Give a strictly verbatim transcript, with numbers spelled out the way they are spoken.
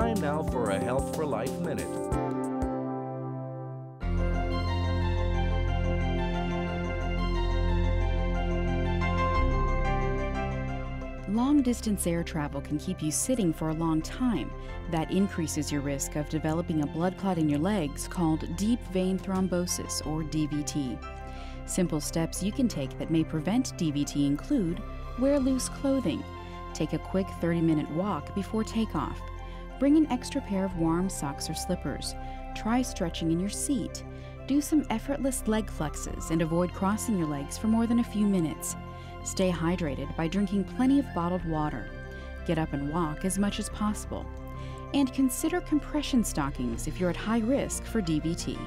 Time now for a Health for Life Minute. Long-distance air travel can keep you sitting for a long time. That increases your risk of developing a blood clot in your legs called deep vein thrombosis, or D V T. Simple steps you can take that may prevent D V T include: wear loose clothing, take a quick thirty-minute walk before takeoff, bring an extra pair of warm socks or slippers, try stretching in your seat, do some effortless leg flexes, and avoid crossing your legs for more than a few minutes. Stay hydrated by drinking plenty of bottled water. Get up and walk as much as possible. And consider compression stockings if you're at high risk for D V T.